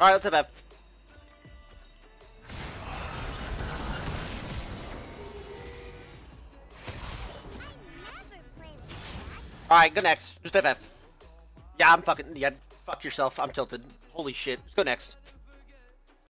Alright, let's have F. Alright, go next. Just have F. Yeah, I'm fucking... Yeah, fuck yourself. I'm tilted. Holy shit. Let's go next.